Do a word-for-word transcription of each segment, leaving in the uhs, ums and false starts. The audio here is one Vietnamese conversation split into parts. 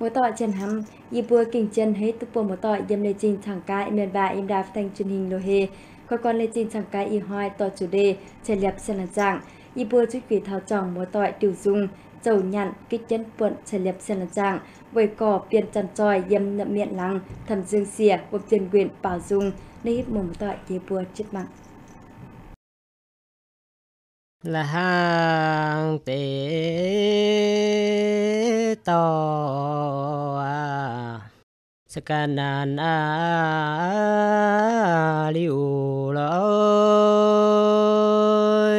Một tỏi chân hâm, y bùa kinh chân hết tụ bộ một tỏi dâm lê trình thẳng cái miền và im đạp thành truyền hình lô hề. Có con lê trình thẳng cái y hoài tỏ chủ đề, trẻ lẹp xe làn dạng. Y bùa chút vì thao trọng một tỏi tiểu dung, dầu nhặn, kích chân buộn trẻ lẹp xe làn dạng. Với cỏ biên chăn tròi dâm nậm miệng lắng, thầm dương xỉa, bộp tiền quyền bảo dung, nơi hít mồm một tỏi y bùa chết mạng. Là hang tế to sakanan a liu loi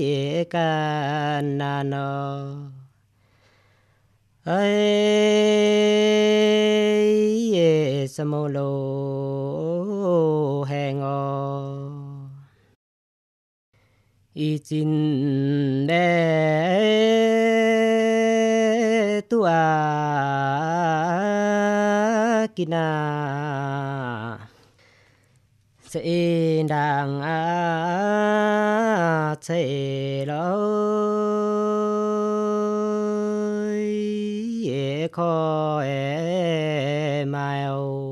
ye kanano ai ye samolo hango y chin de tua kina se dang a se lo ye ko e mai o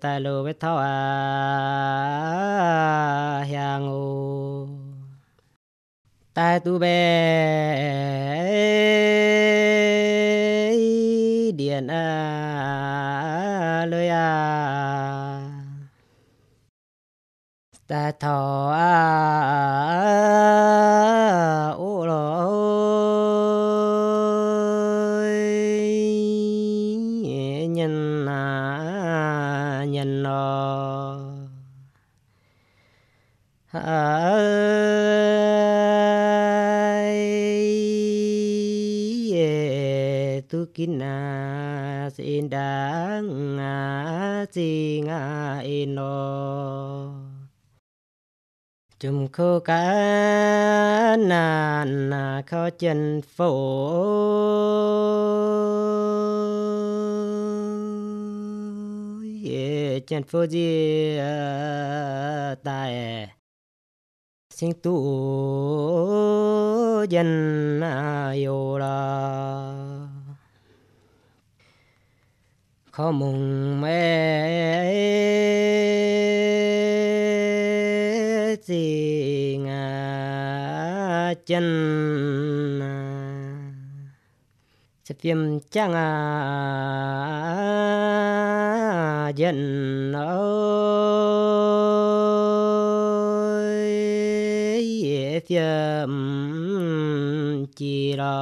ta lô với thao à hàng ô ta tu bê điện à lưỡi à ta thọ à ô lối nhân à nhân nó ai tu kín à xin đáng à xin à in nó chùm khô cá nàn à khó chân phố chân phố gì tại sinh tu dân yêu là khó mùng mê gì ngã chân sẽ phim chăng à dân ơi phim chỉ là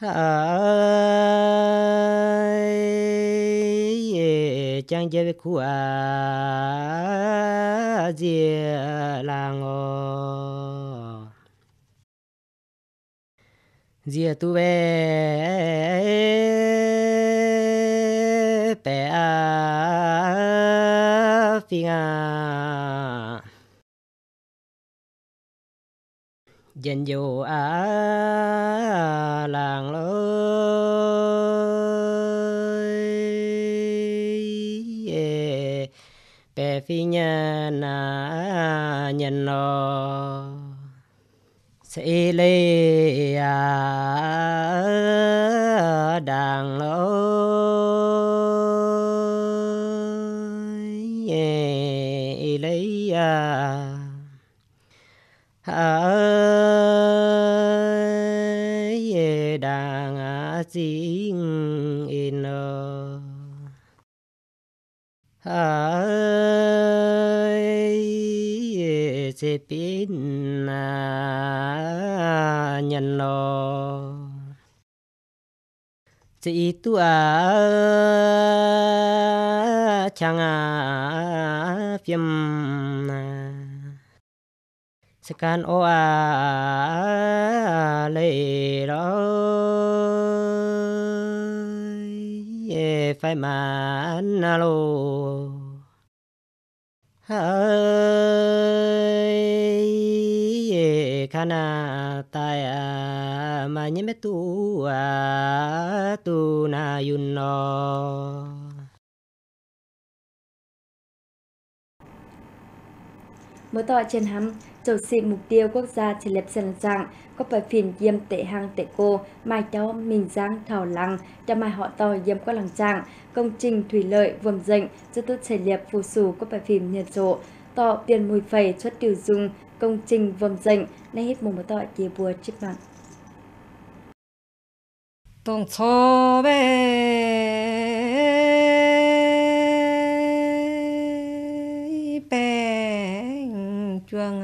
ai chẳng dễ khu à gì là ngô dìa tu bé bé à phi à dân dù à làng lối bé phi nhân à nhân nó sẽ lê à đàng lối e lấy à e đàng á xin in ơ sẽ biết là nhận lo chị tu à chẳng à phim sẽ can ô à lệ đó phải mà alo ai khana tai ma nhé tu à tu na yun no. Mới tỏ trên hắm, dầu xịn mục tiêu quốc gia chỉ lệp sẵn dạng, có phải phiền diêm tệ hàng tệ cô, mai cháu mình giang thảo lăng, cho mai họ to diêm có lăng trạng, công trình thủy lợi vườn dệnh, cho tốt chỉ lệp phù sù có phải phim nhiệt rộ, tỏ tiền mùi phẩy xuất tiêu dùng, công trình vườn dệnh, nay hết mùa mới tỏ chế bùa chếp mạng. Tổng cho chuông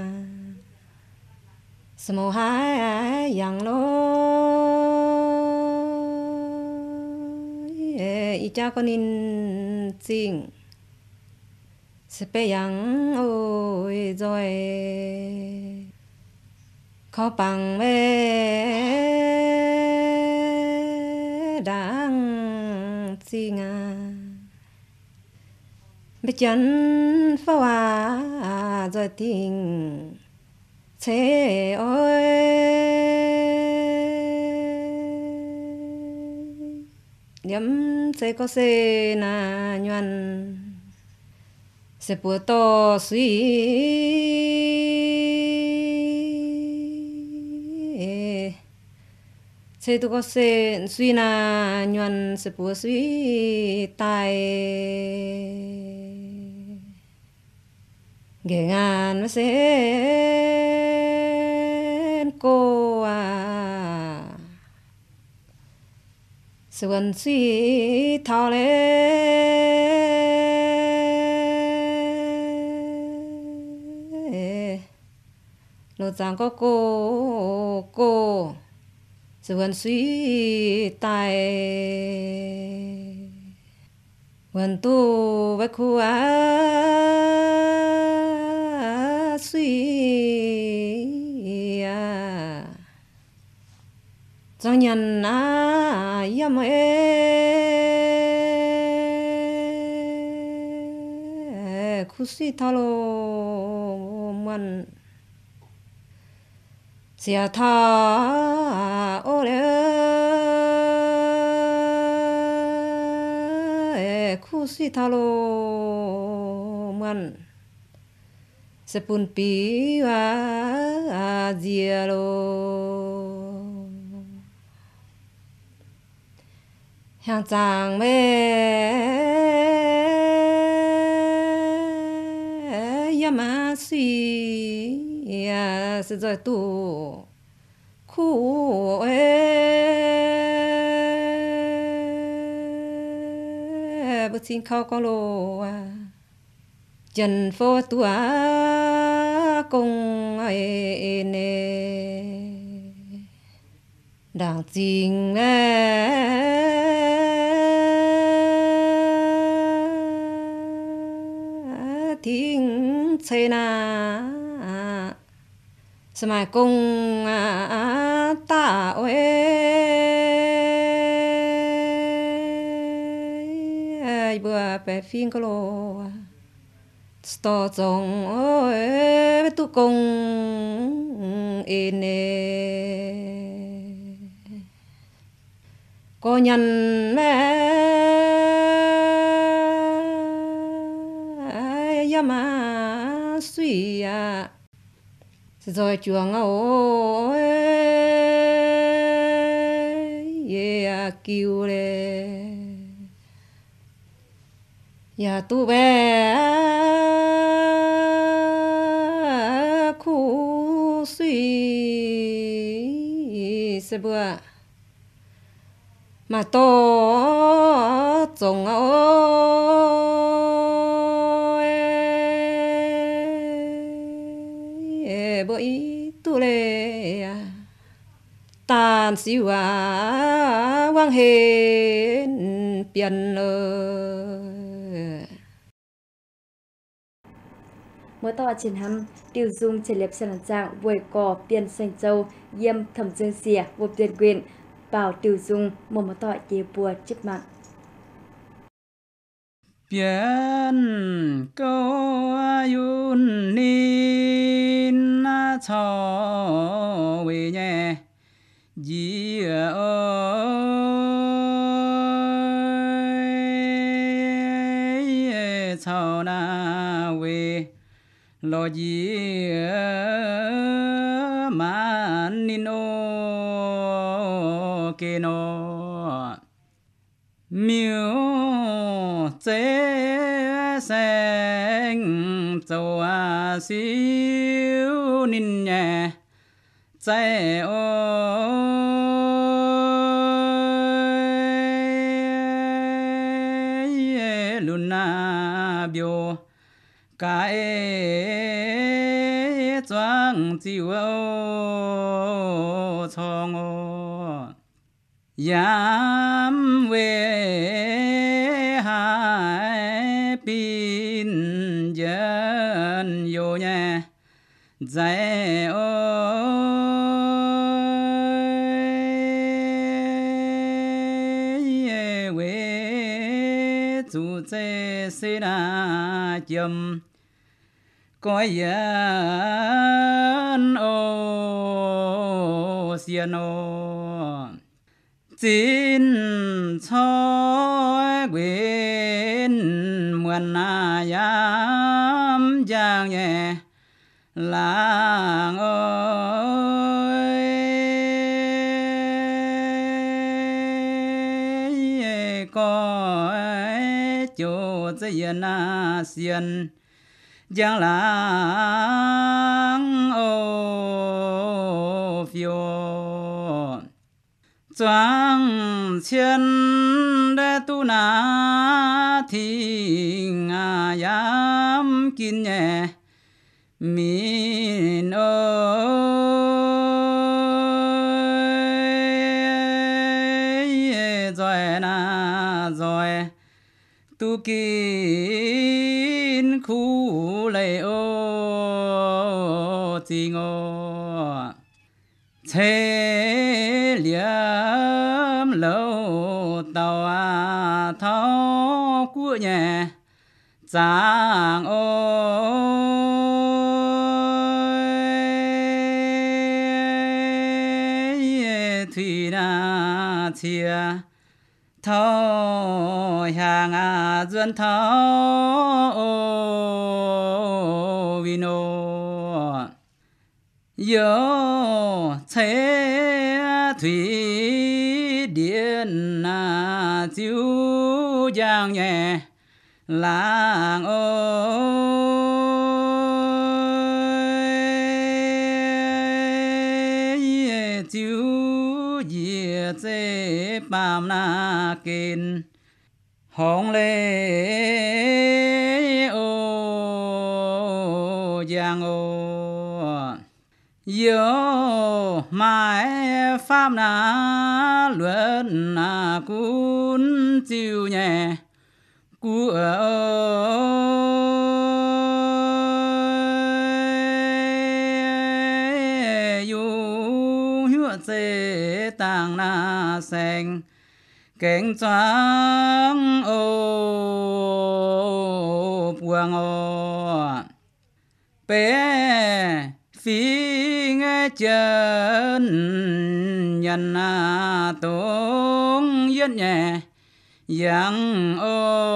small high young lord ichakonin sing speyang o joy kopang we dang singa Bích chân phá hoa rồi tình thế ôi nhắm thế có xe na nhuận sẽ bùa to suy thế tôi có xe suy na nhuận sẽ bùa suy tai Ghê ngàn mà xên cô à Sự ấn suy thao lê Lột giang có cô cô Sự ấn suy tài Ấn tu với khu á suy à trong nhân à yếm ê khu suy thao lô mặn xia thao ô lê khu suy thao lô mặn Sepun piwa dielo Hang tang me Yamasi yes tu ku e Butin kaukolo Chân phố tùa công ê nê Đảng tình ê Thính chê nà Sẽ mãi công ta ê Bữa bè phim có lô Sto dòng ơi tu công in Cô nhân mẹ Yama suy à Rồi chuồng ôi Yeah cứu lê Ya tu bé bữa mà to trồng ơi bữa ý tu lê tàn siêu à quang hề biển ơi Mới tỏ trên hầm, tiêu dung trên lệp sẵn dạng vùi cỏ tiền xanh châu, yêm thẩm dương xỉa vô tiền quyền, bảo tiêu dung một mối tỏ chế bùa chất mạng. Biển câu ayun nín cho về nhẹ, dì ơi, cho na về. lo di man nino ke no miu tse sang tso a siu nin nhẹ tse o bio ca e choang chiu chong o yam we hai pin yen yo nha zai o we chu che sẽ là chấm coi yên ô xiên ô xin soi quên muôn na yam giang nhẹ làng ơi coi chỗ Yen Asian Yang Lang O Fio Zhuang Qian De Tu Na Ting A Yam Kin Ye Min O Zoi Na Zoi Tu kín khu lệ ô chi ngô thế liếm lâu tàu à tháo của nhẹ giang ô thủy na chia thao hàng à dân thao vino yo thế thủy điện à chiếu giang nhẹ làng ơi chiếu dễ bám na kín hong lê ô giang ô yo mai pháp na luận na cún chiều nhẹ cú tàng na sen kén choáng ô buông ô bé phi nghe chân nhân na tốn yên nhẹ giang ô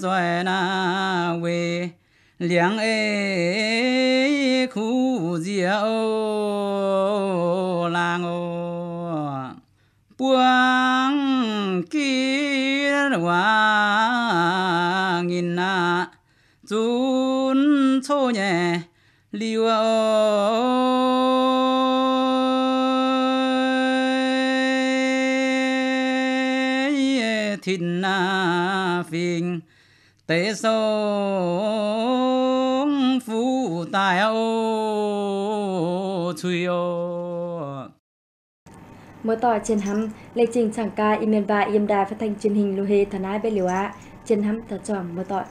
rồi na về liang e khu diao lang o buang ki wa ngin na chun cho nhẹ liu e thin na phing tế sông phú tài ô chui ô. Mở tỏ trên hầm lịch trình chẳng ca im và im đài phát thanh truyền hình Luhe Thana Beliwa trên hầm thật tròn mở tỏ.